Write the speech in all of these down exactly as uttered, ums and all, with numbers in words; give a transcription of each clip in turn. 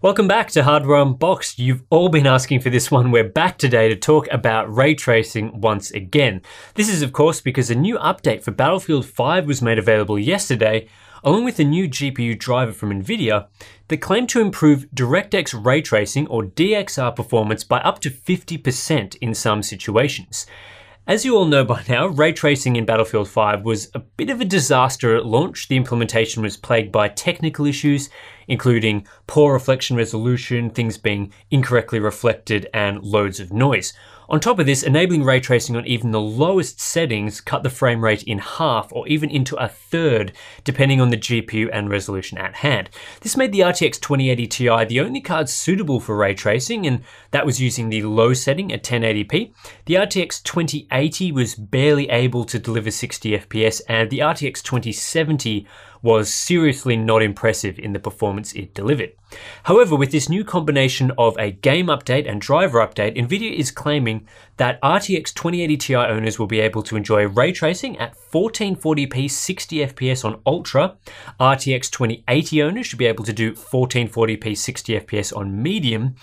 Welcome back to Hardware Unboxed. You've all been asking for this one. We're back today to talk about ray tracing once again. This is of course because a new update for Battlefield five was made available yesterday, along with a new G P U driver from Nvidia that claimed to improve DirectX ray tracing or D X R performance by up to fifty percent in some situations. As you all know by now, ray tracing in Battlefield five was a bit of a disaster at launch. The implementation was plagued by technical issues, including poor reflection resolution, things being incorrectly reflected, and loads of noise. On top of this, enabling ray tracing on even the lowest settings cut the frame rate in half or even into a third, depending on the G P U and resolution at hand. This made the R T X twenty eighty T I the only card suitable for ray tracing, and that was using the low setting at ten eighty p. The R T X twenty eighty was barely able to deliver sixty F P S, and the R T X twenty seventy was seriously not impressive in the performance it delivered. However, with this new combination of a game update and driver update, Nvidia is claiming that R T X twenty eighty T I owners will be able to enjoy ray tracing at fourteen forty p sixty F P S on Ultra. R T X twenty eighty owners should be able to do fourteen forty p sixty F P S on Medium.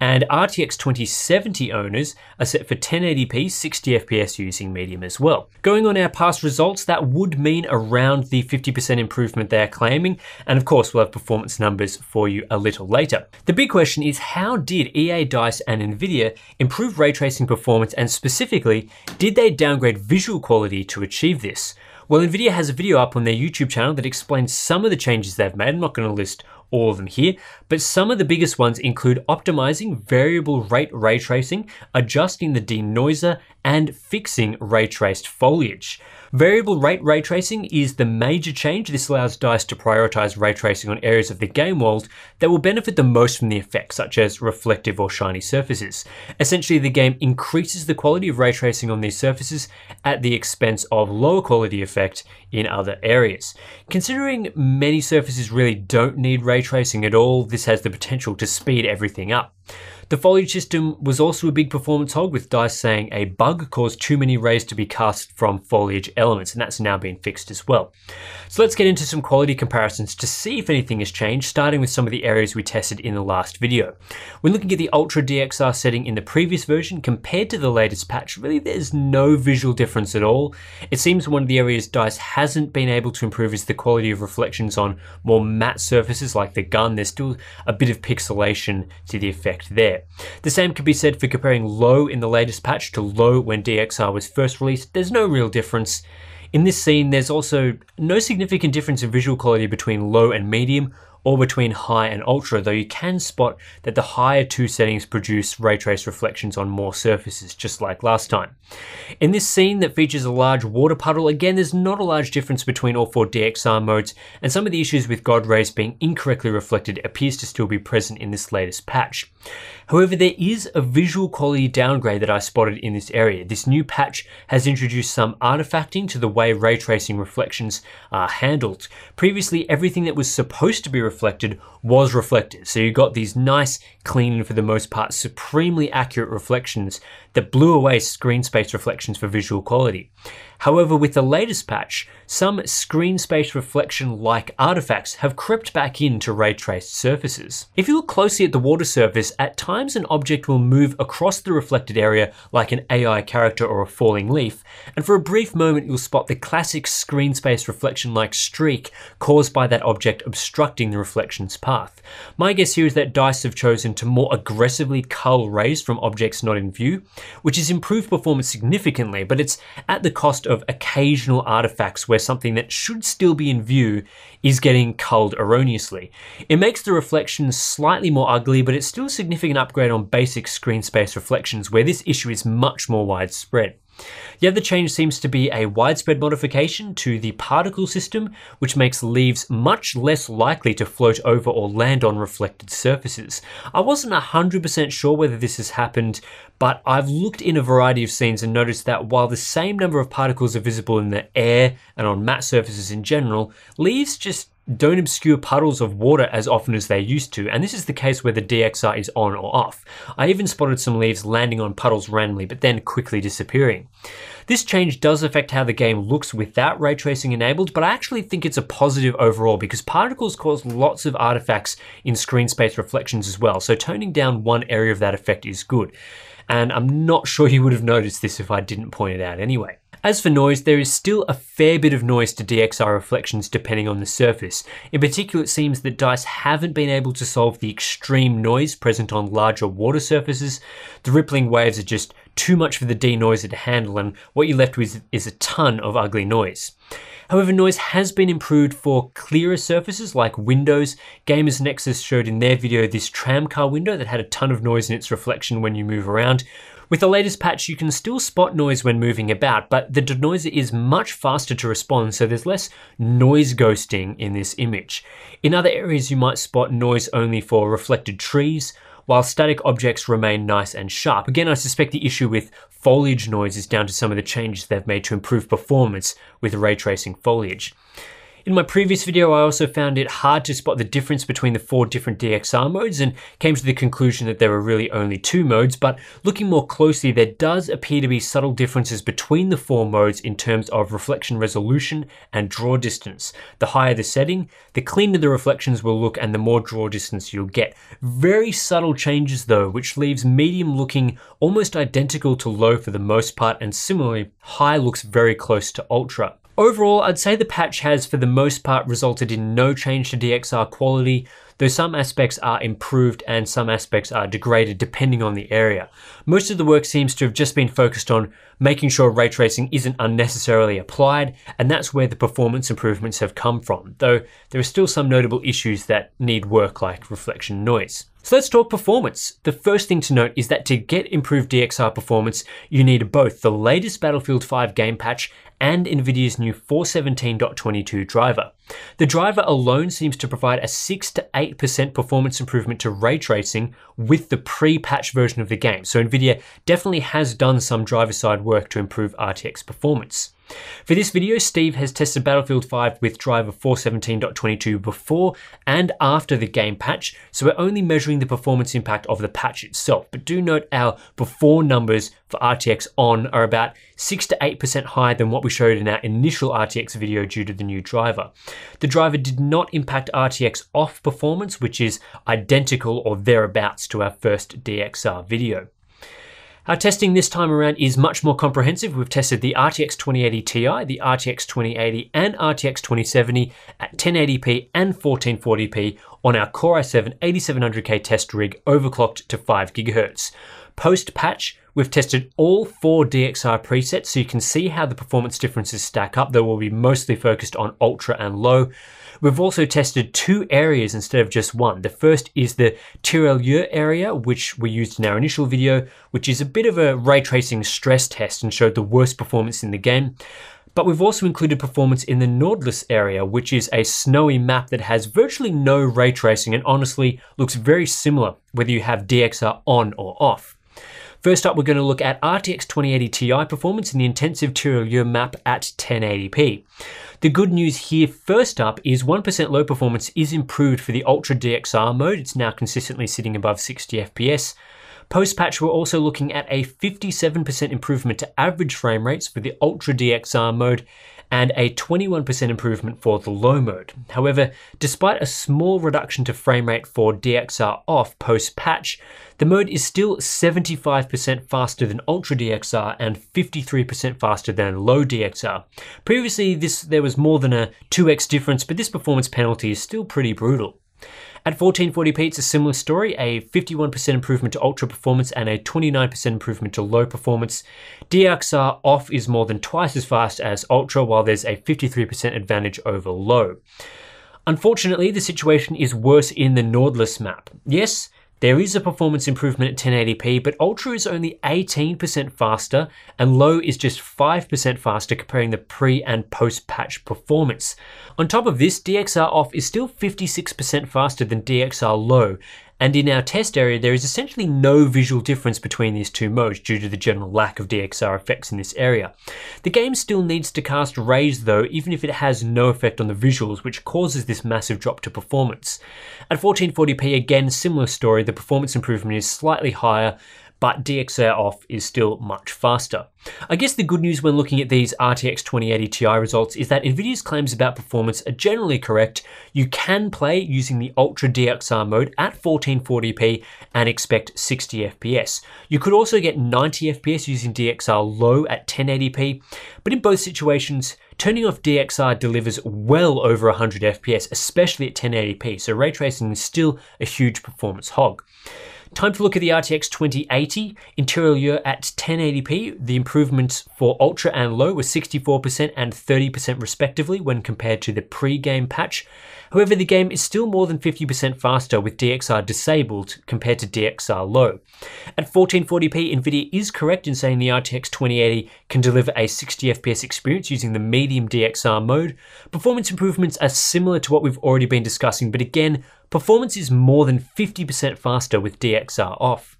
And R T X twenty seventy owners are set for ten eighty p sixty F P S using Medium as well. Going on our past results, that would mean around the fifty percent improvement they're claiming, and of course we'll have performance numbers for you a little later. The big question is, how did E A, DICE and Nvidia improve ray tracing performance, and specifically, did they downgrade visual quality to achieve this? Well, Nvidia has a video up on their YouTube channel that explains some of the changes they've made. I'm not going to list all of them here, but some of the biggest ones include optimizing variable rate ray tracing, adjusting the denoiser, and fixing ray traced foliage. Variable rate ray tracing is the major change. This allows DICE to prioritize ray tracing on areas of the game world that will benefit the most from the effect, such as reflective or shiny surfaces. Essentially, the game increases the quality of ray tracing on these surfaces at the expense of lower quality effect in other areas. Considering many surfaces really don't need ray tracing at all, this has the potential to speed everything up. The foliage system was also a big performance hog, with DICE saying a bug caused too many rays to be cast from foliage elements, and that's now been fixed as well. So let's get into some quality comparisons to see if anything has changed, starting with some of the areas we tested in the last video. When looking at the Ultra D X R setting in the previous version compared to the latest patch, really there's no visual difference at all. It seems one of the areas DICE hasn't been able to improve is the quality of reflections on more matte surfaces like the gun. There's still a bit of pixelation to the effect there. The same could be said for comparing low in the latest patch to low when D X R was first released. There's no real difference. In this scene, there's also no significant difference in visual quality between low and medium, or between high and ultra, though you can spot that the higher two settings produce ray trace reflections on more surfaces, just like last time. In this scene that features a large water puddle, again, there's not a large difference between all four D X R modes, and some of the issues with God rays being incorrectly reflected appears to still be present in this latest patch. However, there is a visual quality downgrade that I spotted in this area. This new patch has introduced some artifacting to the way ray tracing reflections are handled. Previously, everything that was supposed to be reflected reflected was reflected. So you got these nice, clean, and for the most part, supremely accurate reflections that blew away screen space reflections for visual quality. However, with the latest patch, some screen space reflection-like artifacts have crept back into ray-traced surfaces. If you look closely at the water surface, at times an object will move across the reflected area like an A I character or a falling leaf, and for a brief moment you'll spot the classic screen space reflection-like streak caused by that object obstructing the reflection's path. My guess here is that DICE have chosen to more aggressively cull rays from objects not in view, which has improved performance significantly, but it's at the cost of occasional artifacts where something that should still be in view is getting culled erroneously. It makes the reflections slightly more ugly, but it's still a significant upgrade on basic screen space reflections where this issue is much more widespread. The other change seems to be a widespread modification to the particle system, which makes leaves much less likely to float over or land on reflected surfaces. I wasn't one hundred percent sure whether this has happened, but I've looked in a variety of scenes and noticed that while the same number of particles are visible in the air and on matte surfaces in general, leaves just don't obscure puddles of water as often as they used to, and this is the case where the D X R is on or off. I even spotted some leaves landing on puddles randomly, but then quickly disappearing. This change does affect how the game looks without ray tracing enabled, but I actually think it's a positive overall because particles cause lots of artifacts in screen space reflections as well, so toning down one area of that effect is good. And I'm not sure you would have noticed this if I didn't point it out anyway. As for noise, there is still a fair bit of noise to D X R reflections depending on the surface. In particular, it seems that DICE haven't been able to solve the extreme noise present on larger water surfaces. The rippling waves are just too much for the denoiser to handle, and what you're left with is a ton of ugly noise. However, noise has been improved for clearer surfaces like windows. Gamers Nexus showed in their video this tramcar window that had a ton of noise in its reflection when you move around. With the latest patch, you can still spot noise when moving about, but the denoiser is much faster to respond, so there's less noise ghosting in this image. In other areas, you might spot noise only for reflected trees, while static objects remain nice and sharp. Again, I suspect the issue with foliage noise is down to some of the changes they've made to improve performance with ray tracing foliage. In my previous video, I also found it hard to spot the difference between the four different D X R modes and came to the conclusion that there were really only two modes, but looking more closely, there does appear to be subtle differences between the four modes in terms of reflection resolution and draw distance. The higher the setting, the cleaner the reflections will look and the more draw distance you'll get. Very subtle changes though, which leaves medium looking almost identical to low for the most part, and similarly, high looks very close to ultra. Overall, I'd say the patch has, for the most part, resulted in no change to D X R quality, though some aspects are improved and some aspects are degraded depending on the area. Most of the work seems to have just been focused on making sure ray tracing isn't unnecessarily applied, and that's where the performance improvements have come from, though there are still some notable issues that need work like reflection noise. So let's talk performance. The first thing to note is that to get improved D X R performance, you need both the latest Battlefield five game patch and Nvidia's new four seventeen point twenty-two driver. The driver alone seems to provide a six to eight percent performance improvement to ray tracing with the pre-patch version of the game, so Nvidia definitely has done some driver-side work to improve R T X performance. For this video, Steve has tested Battlefield five with driver four seventeen point twenty-two before and after the game patch, so we're only measuring the performance impact of the patch itself, but do note our before numbers for R T X on are about six to eight percent higher than what we showed in our initial R T X video due to the new driver. The driver did not impact R T X off performance, which is identical or thereabouts to our first D X R video. Our testing this time around is much more comprehensive. We've tested the R T X twenty eighty T I, the R T X twenty eighty, and R T X twenty seventy at ten eighty p and fourteen forty p on our Core i seven eighty-seven hundred K test rig overclocked to five gigahertz. Post-patch, we've tested all four D X R presets, so you can see how the performance differences stack up, though we'll be mostly focused on ultra and low. We've also tested two areas instead of just one. The first is the Tirailleur area, which we used in our initial video, which is a bit of a ray tracing stress test and showed the worst performance in the game. But we've also included performance in the Nordlys area, which is a snowy map that has virtually no ray tracing and honestly looks very similar whether you have D X R on or off. First up, we're going to look at R T X twenty eighty T I performance in the intensive Tirailleur map at ten eighty p. The good news here first up is one percent low performance is improved for the Ultra D X R mode. It's now consistently sitting above sixty F P S. Post-patch, we're also looking at a fifty-seven percent improvement to average frame rates for the Ultra D X R mode and a twenty-one percent improvement for the low mode. However, despite a small reduction to frame rate for D X R off post-patch, the mode is still seventy-five percent faster than Ultra D X R and fifty-three percent faster than low D X R. Previously, this there was more than a two X difference, but this performance penalty is still pretty brutal. At fourteen forty p, it's a similar story, a fifty-one percent improvement to ultra performance and a twenty-nine percent improvement to low performance. D X R off is more than twice as fast as ultra, while there's a fifty-three percent advantage over low. Unfortunately, the situation is worse in the Nordlys map. Yes, there is a performance improvement at ten eighty p, but ultra is only eighteen percent faster and low is just five percent faster comparing the pre and post patch performance. On top of this, D X R off is still fifty-six percent faster than D X R low. And in our test area, there is essentially no visual difference between these two modes due to the general lack of D X R effects in this area. The game still needs to cast rays though, even if it has no effect on the visuals, which causes this massive drop to performance. At fourteen forty p, again, similar story, the performance improvement is slightly higher, but D X R off is still much faster. I guess the good news when looking at these R T X twenty eighty Ti results is that Nvidia's claims about performance are generally correct. You can play using the Ultra D X R mode at fourteen forty p and expect sixty F P S. You could also get ninety F P S using D X R low at ten eighty p, but in both situations, turning off D X R delivers well over one hundred F P S, especially at ten eighty p, so ray tracing is still a huge performance hog. Time to look at the R T X twenty eighty in Tirailleur at ten eighty p. The improvements for Ultra and Low were sixty-four percent and thirty percent respectively when compared to the pre-game patch. However, the game is still more than fifty percent faster with D X R disabled compared to D X R Low. At fourteen forty p, Nvidia is correct in saying the R T X twenty eighty can deliver a sixty F P S experience using the medium D X R mode. Performance improvements are similar to what we've already been discussing, but again, performance is more than fifty percent faster with D X R off.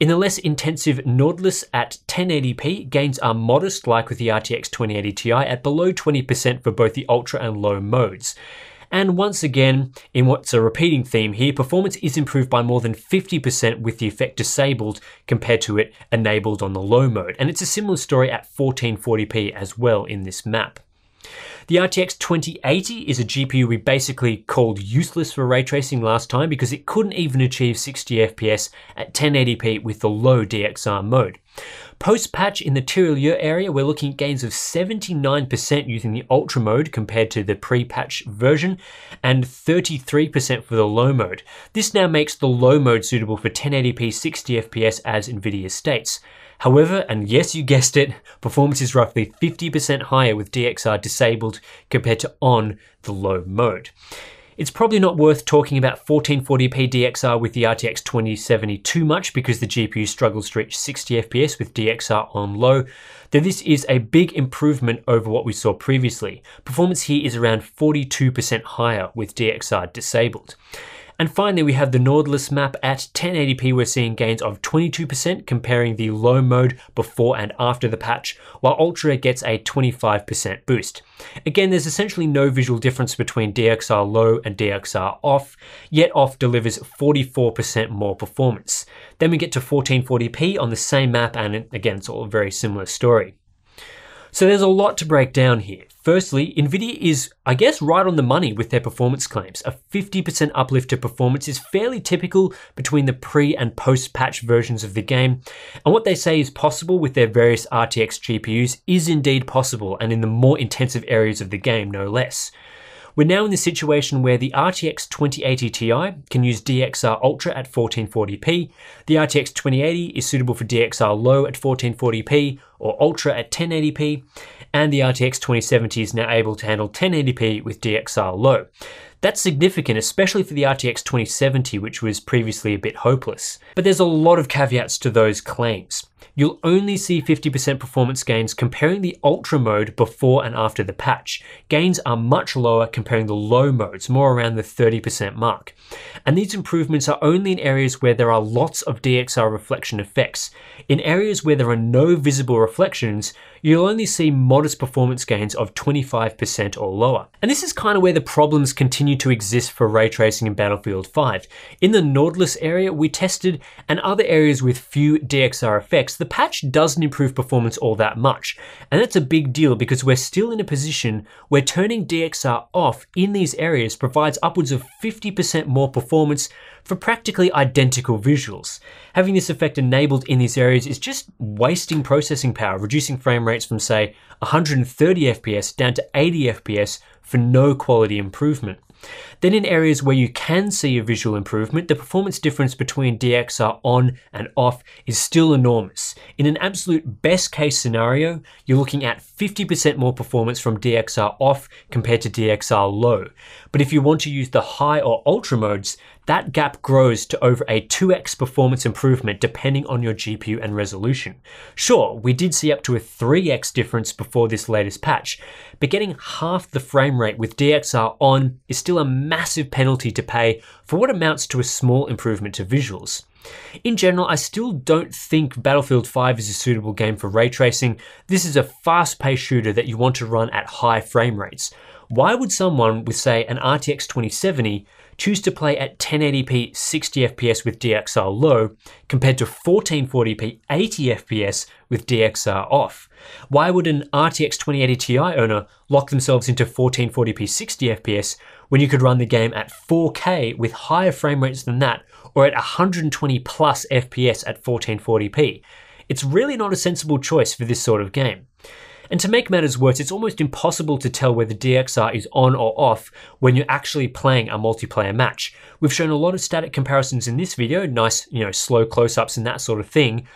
In the less intensive Nordlys at ten eighty p, gains are modest like with the R T X twenty eighty Ti at below twenty percent for both the Ultra and Low modes. And once again, in what's a repeating theme here, performance is improved by more than fifty percent with the effect disabled compared to it enabled on the Low mode. And it's a similar story at fourteen forty p as well in this map. The R T X twenty eighty is a G P U we basically called useless for ray tracing last time because it couldn't even achieve sixty F P S at ten eighty p with the low D X R mode. Post-patch in the Tirailleur area, we're looking at gains of seventy-nine percent using the Ultra mode compared to the pre-patch version and thirty-three percent for the Low mode. This now makes the Low mode suitable for ten eighty p sixty F P S as Nvidia states. However, and yes, you guessed it, performance is roughly fifty percent higher with D X R disabled compared to on the Low mode. It's probably not worth talking about fourteen forty p D X R with the R T X twenty seventy too much because the G P U struggles to reach sixty F P S with D X R on Low, though this is a big improvement over what we saw previously. Performance here is around forty-two percent higher with D X R disabled. And finally, we have the Nordlys map at ten eighty p. We're seeing gains of twenty-two percent comparing the Low mode before and after the patch, while Ultra gets a twenty-five percent boost. Again, there's essentially no visual difference between D X R Low and D X R Off, yet Off delivers forty-four percent more performance. Then we get to fourteen forty p on the same map, and again, it's all a very similar story. So there's a lot to break down here. Firstly, Nvidia is, I guess, right on the money with their performance claims. A fifty percent uplift to performance is fairly typical between the pre and post-patch versions of the game. And what they say is possible with their various R T X G P Us is indeed possible, and in the more intensive areas of the game, no less. We're now in the situation where the R T X twenty eighty Ti can use D X R Ultra at fourteen forty p, the R T X twenty eighty is suitable for D X R Low at fourteen forty p or Ultra at ten eighty p, and the R T X twenty seventy is now able to handle ten eighty p with D X R Low. That's significant, especially for the R T X twenty seventy, which was previously a bit hopeless. But there's a lot of caveats to those claims. You'll only see fifty percent performance gains comparing the Ultra mode before and after the patch. Gains are much lower comparing the Low modes, more around the thirty percent mark. And these improvements are only in areas where there are lots of D X R reflection effects. In areas where there are no visible reflections, you'll only see modest performance gains of twenty-five percent or lower. And this is kind of where the problems continue to exist for ray tracing in Battlefield V. In the Nordlys area we tested, and other areas with few D X R effects, the patch doesn't improve performance all that much. And that's a big deal because we're still in a position where turning D X R off in these areas provides upwards of fifty percent more performance for practically identical visuals. Having this effect enabled in these areas is just wasting processing power, reducing frame rates from say one hundred thirty F P S down to eighty F P S for no quality improvement. Then in areas where you can see a visual improvement, the performance difference between D X R on and off is still enormous. In an absolute best case scenario, you're looking at fifty percent more performance from D X R off compared to D X R Low. But if you want to use the high or ultra modes, that gap grows to over a two X performance improvement depending on your G P U and resolution. Sure, we did see up to a three X difference before this latest patch, but getting half the frame rate with D X R on is still a massive penalty to pay for what amounts to a small improvement to visuals. In general, I still don't think Battlefield five is a suitable game for ray tracing. This is a fast-paced shooter that you want to run at high frame rates. Why would someone with, say, an R T X twenty seventy choose to play at ten eighty p sixty F P S with D X R low compared to fourteen forty p eighty F P S with D X R off? Why would an R T X twenty eighty Ti owner lock themselves into fourteen forty p sixty F P S when you could run the game at four K with higher frame rates than that, or at one hundred twenty plus F P S at fourteen forty p? It's really not a sensible choice for this sort of game. And to make matters worse, it's almost impossible to tell whether D X R is on or off when you're actually playing a multiplayer match. We've shown a lot of static comparisons in this video, nice, you know, slow close-ups and that sort of thing.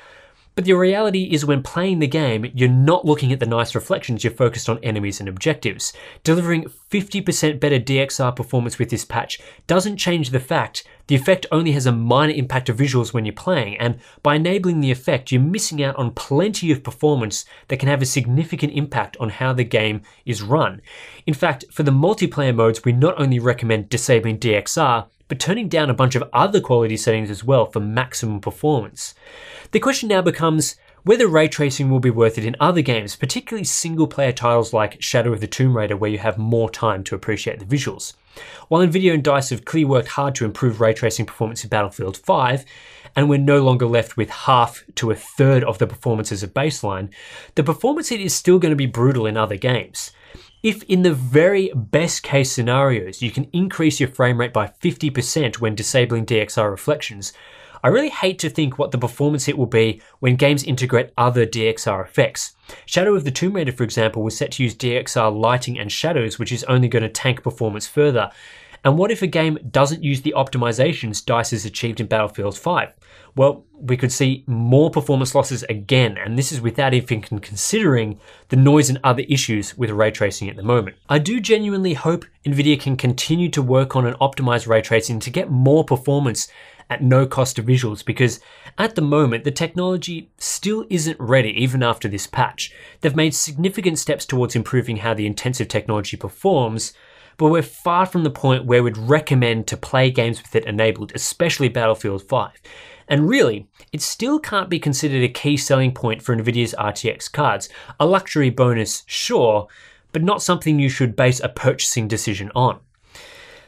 But the reality is when playing the game, you're not looking at the nice reflections, you're focused on enemies and objectives. Delivering fifty percent better D X R performance with this patch doesn't change the fact the effect only has a minor impact to visuals when you're playing, and by enabling the effect, you're missing out on plenty of performance that can have a significant impact on how the game is run. In fact, for the multiplayer modes, we not only recommend disabling D X R, but turning down a bunch of other quality settings as well for maximum performance. The question now becomes whether ray tracing will be worth it in other games, particularly single-player titles like Shadow of the Tomb Raider, where you have more time to appreciate the visuals. While Nvidia and DICE have clearly worked hard to improve ray tracing performance in Battlefield five, and we're no longer left with half to a third of the performance as a baseline, the performance hit is still going to be brutal in other games. If in the very best case scenarios, you can increase your frame rate by fifty percent when disabling D X R reflections, I really hate to think what the performance hit will be when games integrate other D X R effects. Shadow of the Tomb Raider, for example, was set to use D X R lighting and shadows, which is only going to tank performance further. And what if a game doesn't use the optimizations DICE has achieved in Battlefield five? Well, we could see more performance losses again, and this is without even considering the noise and other issues with ray tracing at the moment. I do genuinely hope Nvidia can continue to work on and optimize ray tracing to get more performance at no cost to visuals, because at the moment, the technology still isn't ready even after this patch. They've made significant steps towards improving how the intensive technology performs, but we're far from the point where we'd recommend to play games with it enabled, especially Battlefield five. And really, it still can't be considered a key selling point for Nvidia's R T X cards. A luxury bonus, sure, but not something you should base a purchasing decision on.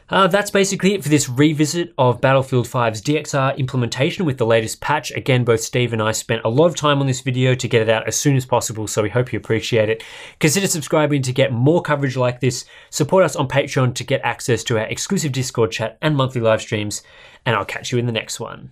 Uh, that's basically it for this revisit of Battlefield five's D X R implementation with the latest patch. Again, both Steve and I spent a lot of time on this video to get it out as soon as possible, so we hope you appreciate it. Consider subscribing to get more coverage like this. Support us on Patreon to get access to our exclusive Discord chat and monthly live streams, and I'll catch you in the next one.